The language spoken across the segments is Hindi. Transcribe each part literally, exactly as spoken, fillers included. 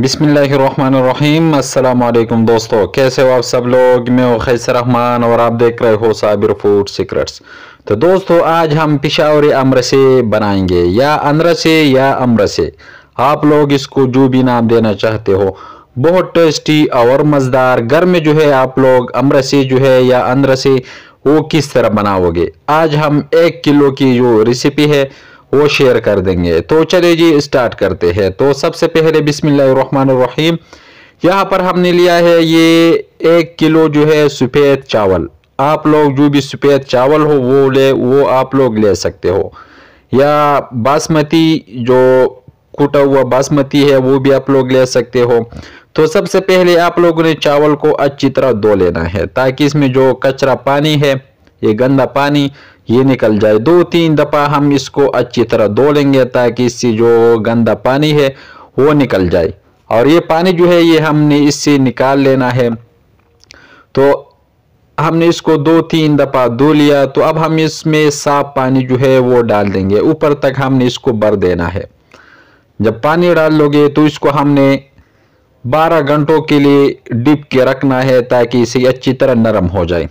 बिस्मिल्लाहिर्रहमानिर्रहीम। अस्सलाम वालेकुम दोस्तों, कैसे हो आप सब लोग। मैं हूँ खैर रहमान और आप देख रहे हो साबिर फूड सीक्रेट्स। तो दोस्तों आज हम पेशावरी अमरसे बनाएंगे या अंदरसे या अमरसे, आप लोग इसको जो भी नाम देना चाहते हो। बहुत टेस्टी और मज़ेदार। घर में जो है आप लोग अमरसे जो है या अंदरसे वो किस तरह बनाओगे, आज हम एक किलो की जो रेसिपी है वो शेयर कर देंगे। तो चलिए जी स्टार्ट करते हैं। तो सबसे पहले बिस्मिल्लाहिर्रहमानिर्रहीम, यहाँ पर हमने लिया है ये एक किलो जो है सफ़ेद चावल। आप लोग जो भी सफ़ेद चावल हो वो ले, वो आप लोग ले सकते हो, या बासमती जो कूटा हुआ बासमती है वो भी आप लोग ले सकते हो। तो सबसे पहले आप लोगों ने चावल को अच्छी तरह धो लेना है, ताकि इसमें जो कचरा पानी है, ये गंदा पानी, ये निकल जाए। दो तीन दफ़ा हम इसको अच्छी तरह धो लेंगे, ताकि इससे जो गंदा पानी है वो निकल जाए। और ये पानी जो है ये हमने इससे निकाल लेना है। तो हमने इसको दो तीन दफ़ा धो लिया। तो अब हम इसमें साफ पानी जो है वो डाल देंगे, ऊपर तक हमने इसको भर देना है। जब पानी डाल लोगे तो इसको हमने बारह घंटों के लिए डिप के रखना है, ताकि इसे अच्छी तरह नरम हो जाए।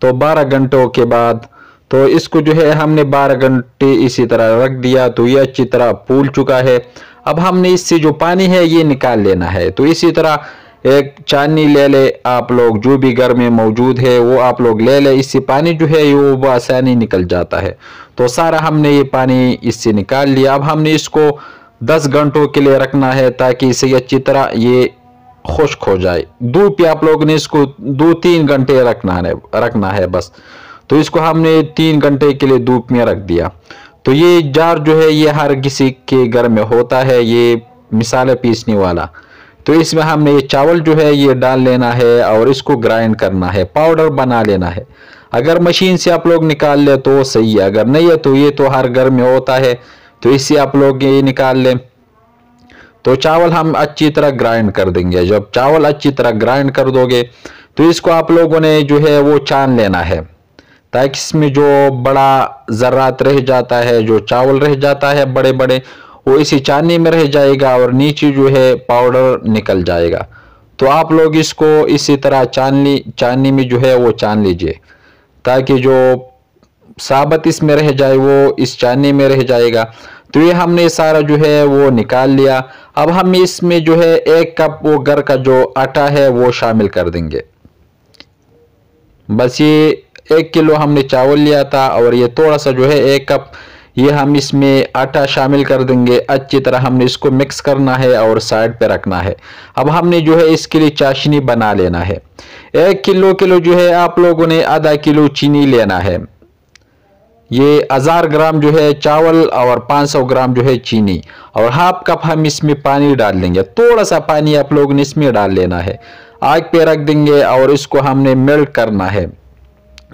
तो बारह घंटों के बाद, तो इसको जो है हमने बारह घंटे इसी तरह रख दिया। तो ये अच्छी तरह फूल चुका है। अब हमने इससे जो पानी है ये निकाल लेना है। तो इसी तरह एक छाननी ले ले आप लोग, जो भी घर में मौजूद है वो आप लोग ले ले। इससे पानी जो है ये वो आसानी निकल जाता है। तो सारा हमने ये पानी इससे निकाल लिया। अब हमने इसको दस घंटों के लिए रखना है, ताकि इसे अच्छी तरह ये खुश्क हो जाए। धूप पे आप लोग ने इसको दो तीन घंटे रखना है रखना है बस। तो इसको हमने तीन घंटे के लिए धूप में रख दिया। तो ये जार जो है ये हर किसी के घर में होता है, ये मिसाला पीसने वाला। तो इसमें हमने ये चावल जो है ये डाल लेना है और इसको ग्राइंड करना है, पाउडर बना लेना है। अगर मशीन से आप लोग निकाल ले तो सही है, अगर नहीं है तो ये तो हर घर में होता है, तो इससे आप लोग ये निकाल लें। तो चावल हम अच्छी तरह ग्राइंड कर देंगे। जब चावल अच्छी तरह ग्राइंड कर दोगे तो इसको आप लोगों ने जो है वो छान लेना है, ताकि इसमें जो बड़ा ज़र्रात रह जाता है, जो चावल रह जाता है बड़े बड़े, वो इसी छाननी में रह जाएगा और नीचे जो है पाउडर निकल जाएगा। तो आप लोग इसको इसी तरह छाननी छाननी में जो है वो छान लीजिए, ताकि जो साबत इसमें रह जाए वो इस छाननी में रह जाएगा। तो ये हमने सारा जो है वो निकाल लिया। अब हम इसमें जो है एक कप वो घर का जो आटा है वो शामिल कर देंगे। बस ये एक किलो हमने चावल लिया था और ये थोड़ा सा जो है एक कप ये हम इसमें आटा शामिल कर देंगे। अच्छी तरह हमने इसको मिक्स करना है और साइड पे रखना है। अब हमने जो है इसके लिए चाशनी बना लेना है। एक किलो किलो जो है आप लोगों ने आधा किलो चीनी लेना है। ये हज़ार ग्राम जो है चावल और पाँच सौ ग्राम जो है चीनी, और हाफ कप हम इसमें पानी डाल देंगे। थोड़ा सा पानी आप लोगों ने इसमें डाल लेना है। आग पे रख देंगे और इसको हमने मेल्ट करना है।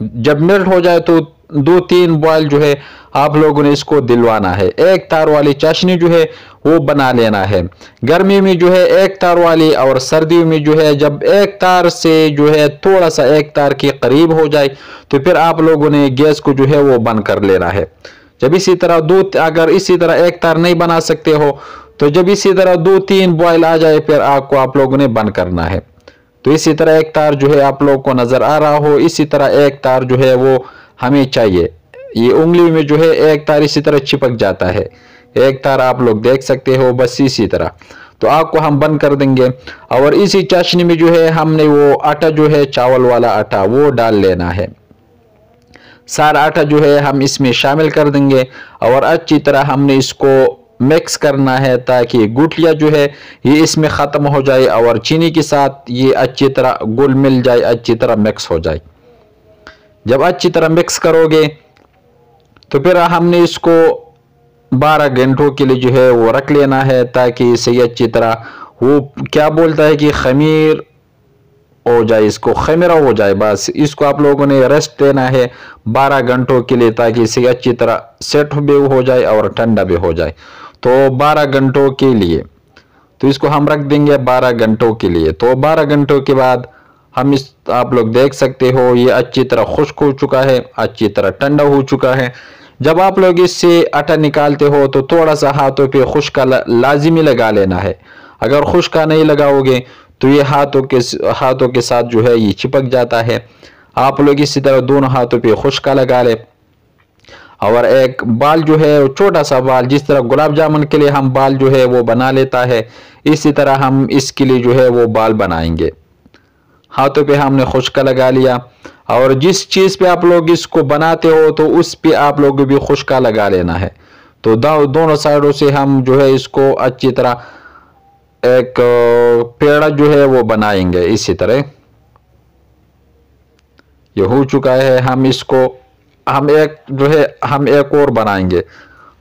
जब मेल्ट हो जाए तो दो तीन बॉयल जो है आप लोगों ने इसको दिलवाना है। एक तार वाली चाशनी जो है वो बना लेना है। गर्मी में जो है एक तार वाली, और सर्दियों में जो है जब एक तार से जो है थोड़ा सा एक तार के करीब हो जाए तो फिर आप लोगों ने गैस को जो है वो बंद कर लेना है। जब इसी तरह दो, अगर इसी तरह एक तार नहीं बना सकते हो तो जब इसी तरह दो तीन बॉयल आ जाए फिर आग को आप लोगों ने बंद करना है। तो इसी तरह एक तार जो है आप लोगों को नज़र आ रहा हो, इसी तरह एक तार जो है वो हमें चाहिए। ये उंगली में जो है एक तार इसी तरह चिपक जाता है, एक तार आप लोग देख सकते हो। बस इसी तरह तो आग को हम बंद कर देंगे। और इसी चाशनी में जो है हमने वो आटा जो है चावल वाला आटा वो डाल लेना है। सारा आटा जो है हम इसमें शामिल कर देंगे और अच्छी तरह हमने इसको मिक्स करना है, ताकि गुठलियाँ जो है ये इसमें ख़त्म हो जाए और चीनी के साथ ये अच्छी तरह घुल मिल जाए, अच्छी तरह मिक्स हो जाए। जब अच्छी तरह मिक्स करोगे तो फिर हमने इसको बारह घंटों के लिए जो है वो रख लेना है, ताकि इसे अच्छी तरह वो क्या बोलता है कि खमीर हो जाए, इसको खमीरा हो जाए। बस इसको आप लोगों ने रेस्ट देना है बारह घंटों के लिए, ताकि इसे अच्छी तरह सेट भी हो जाए और ठंडा भी हो जाए। तो बारह घंटों के लिए तो इसको हम रख देंगे बारह घंटों के लिए। तो बारह घंटों के बाद हम इस आप लोग देख सकते हो ये अच्छी तरह खुश्क हो चुका है, अच्छी तरह ठंडा हो चुका है। जब आप लोग इससे आटा निकालते हो तो थोड़ा सा हाथों पे खुश्क लाजिमी लगा लेना है। अगर खुशका नहीं लगाओगे तो ये हाथों के हाथों के साथ जो है ये चिपक जाता है। आप लोग इसी तरह दोनों हाथों पे खुशका लगा ले। और एक बाल जो है छोटा सा बाल, जिस तरह गुलाब जामुन के लिए हम बाल जो है वो बना लेता है, इसी तरह हम इसके लिए जो है वो बाल बनाएंगे। हाथों पे हमने खुशका लगा लिया। और जिस चीज़ पे आप लोग इसको बनाते हो तो उस पे आप लोग भी खुशका लगा लेना है। तो दोनों साइडों से हम जो है इसको अच्छी तरह एक पेड़ा जो है वो बनाएंगे। इसी तरह ये हो चुका है। हम इसको हम एक जो है हम एक और बनाएंगे।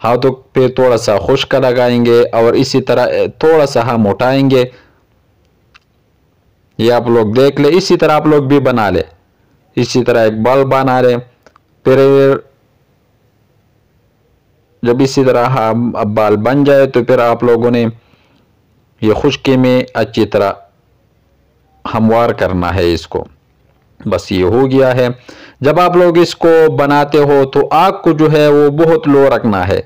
हाथों पे थोड़ा सा खुशका लगाएंगे और इसी तरह थोड़ा सा हम उठाएंगे। ये आप लोग देख ले। इसी तरह आप लोग भी बना ले। इसी तरह एक बल बना ले। फिर जब इसी तरह हम बाल बन जाए तो फिर आप लोगों ने ये खुशकी में अच्छी तरह हमवार करना है इसको। बस ये हो गया है। जब आप लोग इसको बनाते हो तो आग को जो है वो बहुत लो रखना है।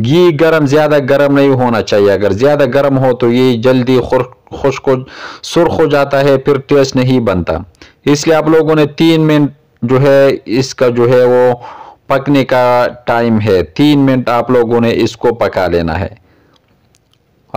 घी गर्म ज़्यादा गर्म नहीं होना चाहिए। अगर ज़्यादा गर्म हो तो ये जल्दी खुश्क हो सुर्ख हो जाता है, फिर टेस्ट नहीं बनता। इसलिए आप लोगों ने तीन मिनट जो है इसका जो है वो पकने का टाइम है। तीन मिनट आप लोगों ने इसको पका लेना है।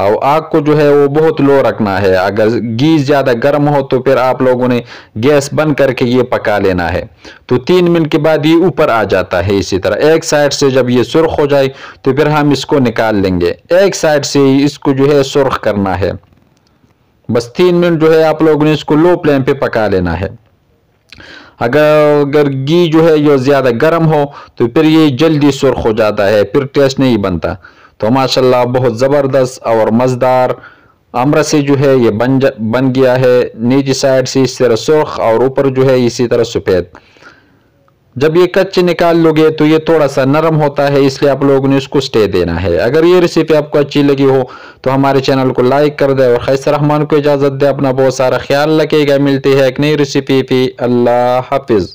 और आग को जो है वो बहुत लो रखना है। अगर घी ज़्यादा गर्म हो तो फिर आप लोगों ने गैस बंद करके ये पका लेना है। तो तीन मिनट के बाद ये ऊपर आ जाता है। इसी तरह एक साइड से जब ये सुर्ख हो जाए तो फिर हम इसको निकाल लेंगे। एक साइड से इसको जो है सुर्ख करना है। बस तीन मिनट जो है आप लोगों ने इसको लो फ्लेम पे पका लेना है। अगर अगर घी जो है ये ज़्यादा गर्म हो तो फिर ये जल्दी सुर्ख हो जाता है, फिर टेस्ट नहीं बनता। तो माशाल्लाह बहुत ज़बरदस्त और मज़ेदार अमरसी जो है ये बन बन गया है। नीचे साइड से इस तरह सुर्ख और ऊपर जो है इसी तरह सफ़ेद। जब ये कच्चे निकाल लोगे तो ये थोड़ा सा नरम होता है, इसलिए आप लोगों ने इसको स्टे देना है। अगर ये रेसिपी आपको अच्छी लगी हो तो हमारे चैनल को लाइक कर दे और खैर रहमान को इजाज़त दे। अपना बहुत सारा ख्याल रखिएगा। मिलते हैं एक नई रेसिपी पे। अल्लाह हाफिज़।